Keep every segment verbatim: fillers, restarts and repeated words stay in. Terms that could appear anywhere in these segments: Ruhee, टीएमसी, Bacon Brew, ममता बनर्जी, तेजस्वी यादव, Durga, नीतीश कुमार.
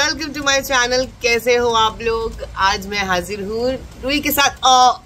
Welcome to my channel. कैसे हो आप लोग? आज मैं हाजिर हूँ रूही के साथ।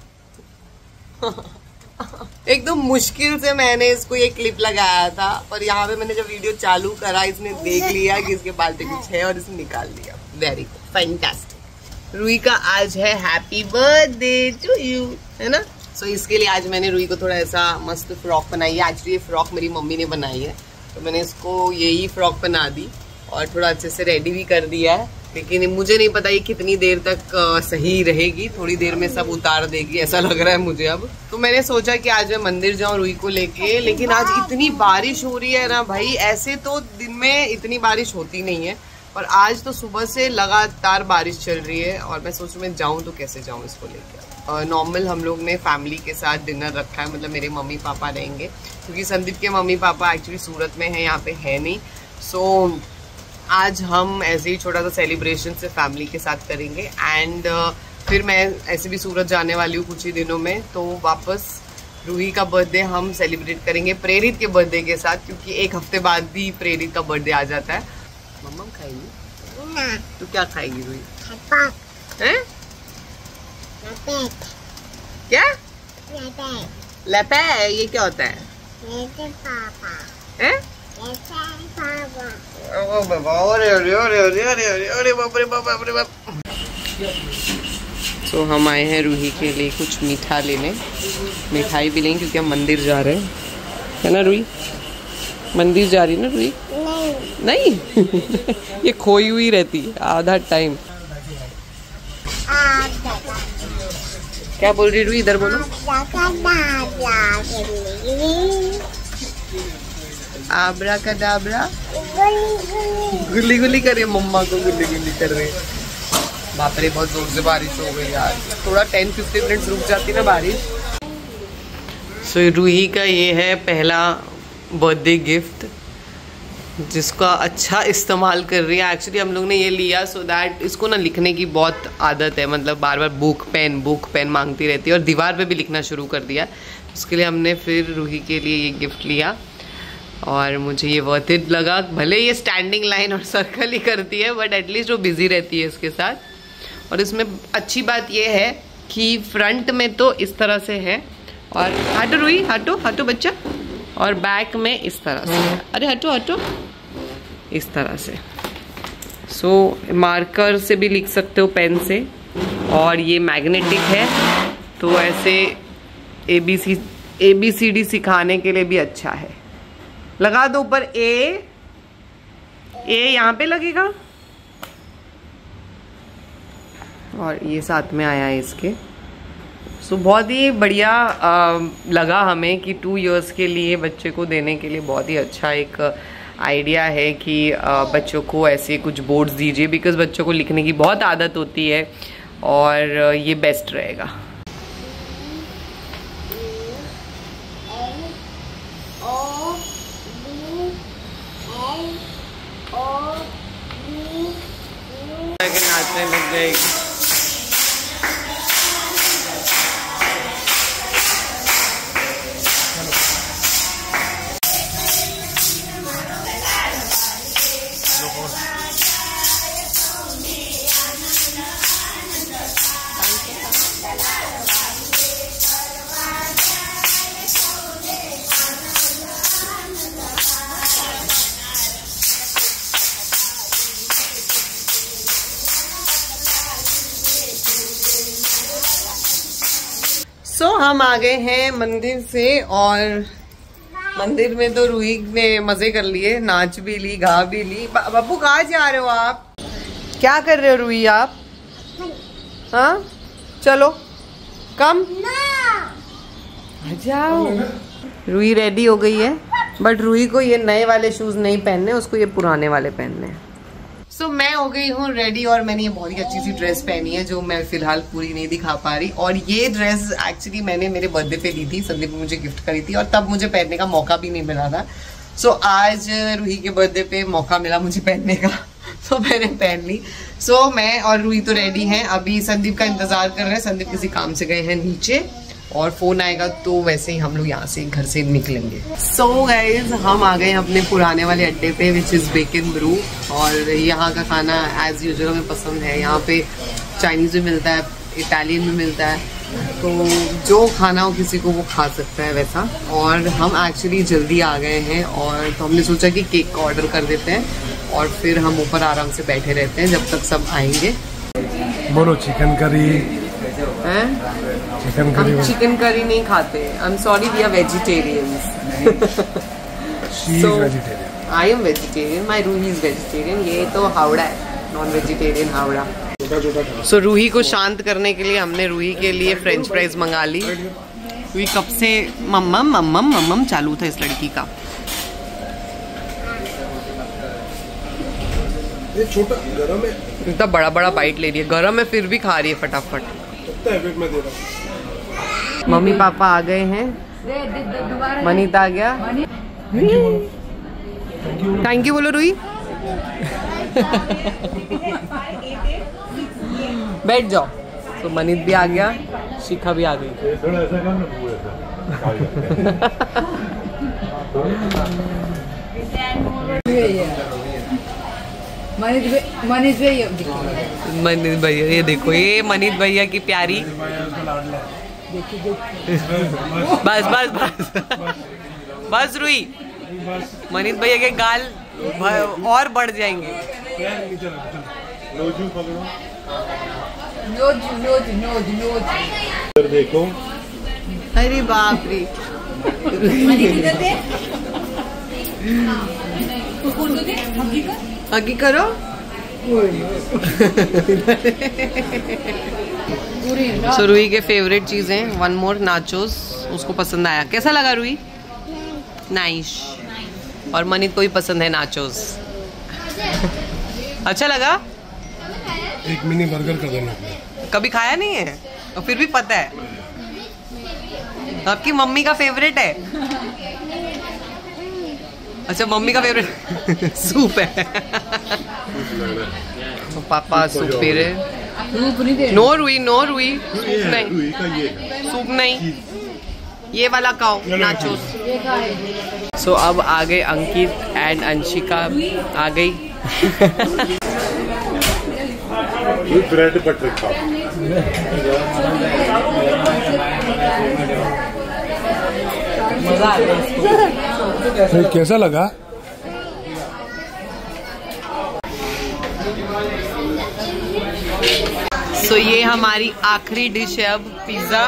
एकदम मुश्किल से मैंने इसको ये क्लिप लगाया था और यहाँ पे मैंने जब वीडियो चालू करा इसने देख लिया कि इसके बाल पे कुछ है और इसने निकाल लिया। Very good, fantastic. रूही का आज है हैप्पी बर्थडे टू यू, है ना। सो so, इसके लिए आज मैंने रूही को थोड़ा ऐसा मस्त फ्रॉक बनाई है। एक्चुअली ये फ्रॉक मेरी मम्मी ने बनाई है तो मैंने इसको यही फ्रॉक बना दी और थोड़ा अच्छे से रेडी भी कर दिया है, लेकिन मुझे नहीं पता ये कितनी देर तक सही रहेगी। थोड़ी देर में सब उतार देगी ऐसा लग रहा है मुझे। अब तो मैंने सोचा कि आज मैं मंदिर जाऊं रूही को लेके, लेकिन आज इतनी बारिश हो रही है ना भाई। ऐसे तो दिन में इतनी बारिश होती नहीं है पर आज तो सुबह से लगातार बारिश चल रही है और मैं सोचूं मैं जाऊँ तो कैसे जाऊँ इसको लेकर। नॉर्मल हम लोग ने फैमिली के साथ डिनर रखा है, मतलब मेरे मम्मी पापा रहेंगे क्योंकि संदीप के मम्मी पापा एक्चुअली सूरत में हैं, यहाँ पे है नहीं। सो so, आज हम ऐसे ही छोटा सा सेलिब्रेशन से फैमिली के साथ करेंगे एंड uh, फिर मैं ऐसे भी सूरत जाने वाली हूँ कुछ ही दिनों में, तो वापस रूही का बर्थडे हम सेलिब्रेट करेंगे प्रेरित के बर्थडे के साथ क्योंकि एक हफ्ते बाद भी प्रेरित का बर्थडे आ जाता है। मम्मा खाएगी तो क्या खाएगी रूही? लपेट। क्या लपेट? लपेट ये क्या होता है? लपेट पापा। हैं? लपेट पापा। ओ बाबा, अरे अरे अरे अरे अरे बाप रे बाप रे बाप। तो हम आए हैं रूही के लिए कुछ मीठा लेने, मिठाई भी लेंगे क्योंकि हम मंदिर जा रहे हैं, है ना रूही? मंदिर जा रही है ना रूही? नहीं नहीं ये खोई हुई रहती है आधा टाइम। क्या बोल रही रूही? इधर बोलो। आबरा का डाबरा गुल्ली गुल्ली कर रही है, मम्मा को गुल्ली गुल्ली कर रही है। बाप रे बहुत जोर से बारिश हो गई यार। थोड़ा दस पंद्रह मिनट रुक जाती ना बारिश। सो so, रूही का ये है पहला बर्थडे गिफ्ट जिसका अच्छा इस्तेमाल कर रही है। एक्चुअली हम लोग ने ये लिया सो so दैट इसको ना लिखने की बहुत आदत है, मतलब बार बार बुक पेन बुक पेन मांगती रहती है और दीवार पे भी लिखना शुरू कर दिया। उसके लिए हमने फिर रूही के लिए ये गिफ्ट लिया और मुझे ये वर्थ इट लगा। भले ये स्टैंडिंग लाइन और सर्कल ही करती है बट एटलीस्ट वो बिज़ी रहती है इसके साथ। और इसमें अच्छी बात यह है कि फ्रंट में तो इस तरह से है और हटो रूही हटो हटो बच्चा, और बैक में इस तरह से, अरे हटो हटो इस तरह से। सो so, मार्कर से भी लिख सकते हो पेन से, और ये मैग्नेटिक है तो ऐसे A B C A B C D सिखाने के लिए भी अच्छा है। लगा दो ऊपर ए, ए यहाँ पे लगेगा और ये साथ में आया है इसके। सो so, बहुत ही बढ़िया आ, लगा हमें कि टू इयर्स के लिए बच्चे को देने के लिए बहुत ही अच्छा एक आइडिया है कि आ, बच्चों को ऐसे कुछ बोर्ड्स दीजिए बिकॉज बच्चों को लिखने की बहुत आदत होती है और ये बेस्ट रहेगा। नाचने लग जाएगी। तो हम आ गए हैं मंदिर से और मंदिर में तो रूही ने मजे कर लिए, नाच भी ली गा भी ली। बब्बू कहाँ जा रहे हो आप? क्या कर रहे हो रूही आप? हाँ चलो कम आ जाओ। रूही रेडी हो गई है बट रूही को ये नए वाले शूज नहीं पहनने, उसको ये पुराने वाले पहनने हैं। सो so, मैं हो गई हूँ रेडी और मैंने ये बहुत ही अच्छी सी ड्रेस पहनी है जो मैं फिलहाल पूरी नहीं दिखा पा रही। और ये ड्रेस एक्चुअली मैंने मेरे बर्थडे पे ली थी, संदीप ने मुझे गिफ्ट करी थी और तब मुझे पहनने का मौका भी नहीं मिला था। सो so, आज रूही के बर्थडे पे मौका मिला मुझे पहनने का तो मैंने पहन ली। सो so, मैं और रूही तो रेडी हैं, अभी संदीप का इंतजार कर रहे हैं। संदीप किसी काम से गए हैं नीचे और फोन आएगा तो वैसे ही हम लोग यहाँ से घर से निकलेंगे। सो so गाइज हम आ गए अपने पुराने वाले अड्डे पे विच इज़ बेकन ब्रू, और यहाँ का खाना एज यूजुअल हमें पसंद है। यहाँ पे चाइनीज़ भी मिलता है, इटालियन भी मिलता है, तो जो खाना हो किसी को वो खा सकता है वैसा। और हम एक्चुअली जल्दी आ गए हैं और तो हमने सोचा कि केक का ऑर्डर कर देते हैं और फिर हम ऊपर आराम से बैठे रहते हैं जब तक सब आएंगे। बोलो चिकन करी है? चिकन करी, चिकन करी नहीं खाते। I am sorry, we are vegetarians. So I am vegetarian, my Ruhi is vegetarian. ये तो हावड़ा है, नॉन वेजिटेरियन हावड़ा। सो रूही को शांत करने के लिए हमने रूही के लिए फ्रेंच फ्राइज मंगा ली। रूही कब से मम्मम मम्मम मम्मम चालू था इस लड़की का। ये छोटा गरम है, इतना बड़ा बड़ा बाइट ले रही है। गरम है फिर भी खा रही है फटाफट। मम्मी पापा आ गए हैं, मनीता आ गया। थैंक यू बोलो रूही। बैठ जाओ। तो मनीत भी आ गया, शिखा भी आ गई। मनीत भैया, मनीत भैया ये देखो, ये मनीत भैया की प्यारी। बस बस बस बस रूही, मनीत भैया के गाल और बढ़ जाएंगे। देखो अरे बाप रे, हगी करो। So, रूही के फेवरेट चीज़ें वन मोर नाचोस, उसको पसंद आया। कैसा लगा रूही? नाइस। और मनीत को भी पसंद है नाचोस। अच्छा लगा? एक मिनी बर्गर कर देना। कभी खाया नहीं है और फिर भी पता है आपकी मम्मी का फेवरेट है। अच्छा मम्मी का फेवरेट सूप है। तो पापा सूप पी रहे। No Ruhi, no Ruhi, soup नहीं, सूप नहीं, ये वाला खाओ नाचोस। सो so, अब आ गए अंकित एंड अंशिका आ गई। ब्रेड बटर खाओ। मजा कैसा लगा? तो ये हमारी आखिरी डिश है अब, पिज्जा।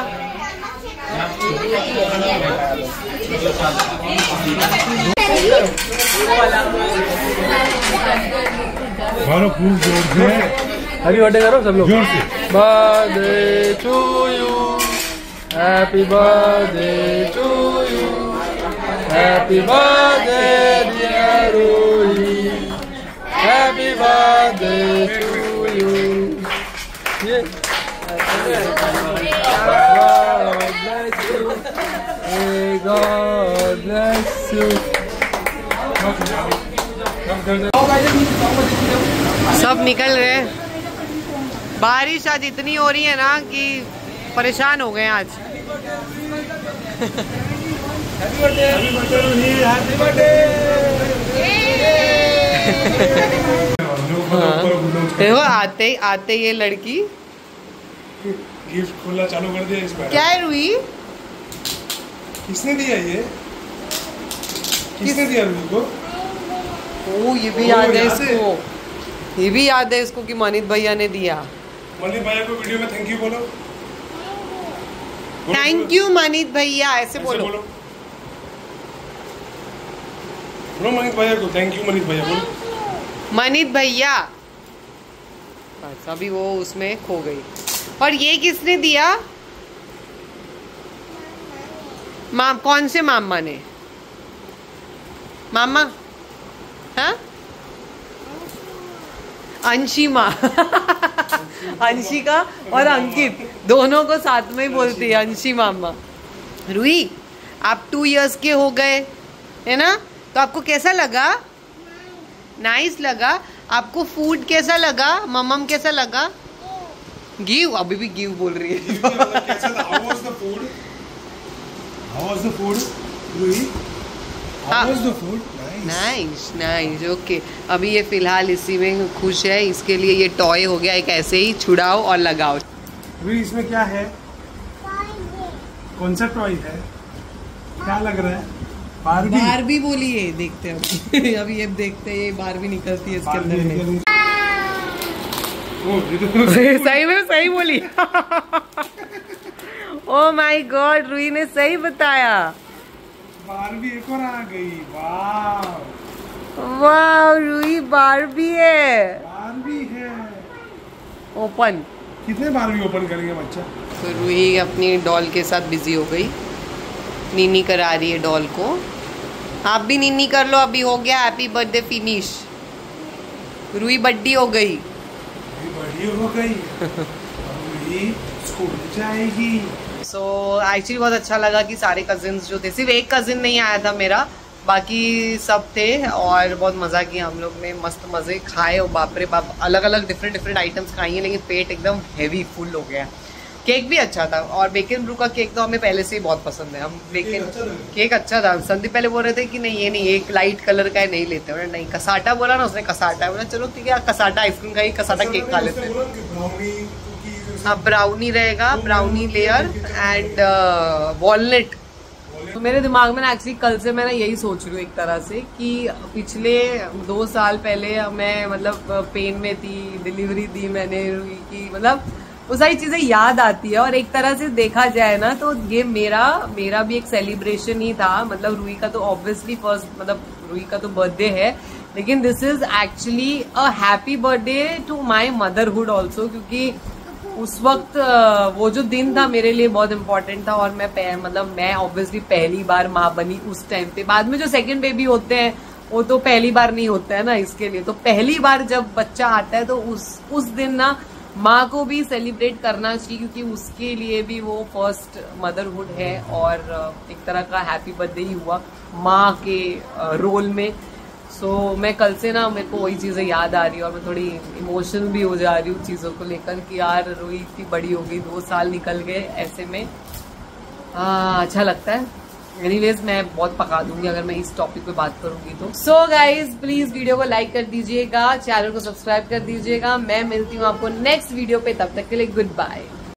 हरी बर्थडे करो सब लोग। Birthday to you, happy birthday to you, happy birthday dear Ruhi, happy birthday to you. सब निकल गए। बारिश आज इतनी हो रही है ना कि परेशान हो गए आज। देखो आते आते ये लड़की गिफ्ट खोलना चालू कर दिया। इस बार क्या है रूही? किसने दिया ये? किसने दिया रूही को? ओ ये भी याद है इसको, ये भी याद है इसको कि मनीत भैया ने दिया। मनीत भैया को वीडियो में थैंक यू बोलो। थैंक यू मनीत भैया, ऐसे बोलो। बोलो मनीत भैया को थैंक यू। मनीत भैया बोलो, मनीत भैया। अच्छा अभी वो उसमें खो गई। और ये किसने दिया? माम, कौन से मामा ने? मामा हाँ? अंशिमा, अंशिका और अंकित दोनों को साथ में ही बोलती है अंशी मामा। रूही आप टू इयर्स के हो गए है ना, तो आपको कैसा लगा? नाइस लगा। आपको फूड कैसा लगा? मम्मम कैसा लगा? गिव, अभी भी गिव बोल रही है। How was the food, Ruhee? How was the food? Nice, nice, okay. अभी ये फिलहाल इसी में खुश है, इसके लिए ये टॉय हो गया एक, ऐसे ही छुड़ाओ और लगाओ। Ruhee, इसमें क्या है? कौन सा टॉय है? क्या लग रहा है? बारबी। बारबी बोली है, देखते हैं अभी ये देखते हैं ये बारबी निकलती है इसके अंदर। सही में सही बोली। ओ माय गॉड, रूही ने सही बताया। बारबी एक और आ गई। वाव वाव, रूही बारबी है। बारबी है। ओपन कितने बारबी ओपन करेंगे बच्चा? तो रूही अपनी डॉल के साथ बिजी हो गई, नीनी करा रही है डॉल को। आप भी नीनी कर लो, अभी हो गया हैप्पी बर्थडे फिनिश। रूही बड्डी हो गई। बड़ी हो गई, स्कूल जाएगी। सो एक्चुअली बहुत अच्छा लगा कि सारे कजिन्स जो थे, सिर्फ एक कजिन नहीं आया था मेरा, बाकी सब थे और बहुत मज़ा किया हम लोग ने। मस्त मज़े खाए और बाप रे बाप अलग अलग डिफरेंट डिफरेंट आइटम्स खाई हैं, लेकिन पेट एकदम हैवी फुल हो गया। केक भी अच्छा था और बेकन ब्रू का केक तो हमें पहले से ही बहुत पसंद है। हम बेकन केक अच्छा था। संदीप पहले बोल रहे थे कि नहीं ये नहीं, एक लाइट कलर का है नहीं लेते, बोला नहीं कसाटा, बोला ना उसने कसाटा, बोला चलो ठीक है कसाटा आइसक्रीम का ही कसाटा केक खा लेते हैं। हाँ ब्राउनी रहेगा, ब्राउनी लेयर एंड वॉलनट। तो मेरे दिमाग में ना एक्चुअली कल से मैं ना यही सोच रही हूँ एक तरह से कि पिछले दो साल पहले मैं मतलब पेन में थी, डिलीवरी दी मैंने रूही की, मतलब वो सारी चीज़ें याद आती है। और एक तरह से देखा जाए ना तो ये मेरा मेरा भी एक सेलिब्रेशन ही था। मतलब रूही का तो ऑब्वियसली फर्स्ट, मतलब रूही का तो बर्थडे है, लेकिन this is actually a happy birthday to my motherhood also, क्योंकि उस वक्त वो जो दिन था मेरे लिए बहुत इम्पोर्टेंट था। और मैं मतलब मैं ऑब्वियसली पहली बार माँ बनी उस टाइम पे। बाद में जो सेकेंड बेबी होते हैं वो तो पहली बार नहीं होता है ना, इसके लिए तो पहली बार जब बच्चा आता है तो उस उस दिन ना माँ को भी सेलिब्रेट करना चाहिए, क्योंकि उसके लिए भी वो फर्स्ट मदरहुड है और एक तरह का हैप्पी बर्थडे ही हुआ माँ के रोल में। सो so, मैं कल से ना मेरे को वही चीज़ें याद आ रही है और मैं थोड़ी इमोशनल भी हो जा रही हूँ चीज़ों को लेकर कि यार रूही इतनी बड़ी हो गई, दो साल निकल गए ऐसे में। आ, अच्छा लगता है। एनीवेज मैं बहुत पका दूंगी अगर मैं इस टॉपिक पे बात करूंगी तो। सो गाइज प्लीज वीडियो को लाइक कर दीजिएगा, चैनल को सब्सक्राइब कर दीजिएगा। मैं मिलती हूँ आपको नेक्स्ट वीडियो पे, तब तक के लिए गुड बाय।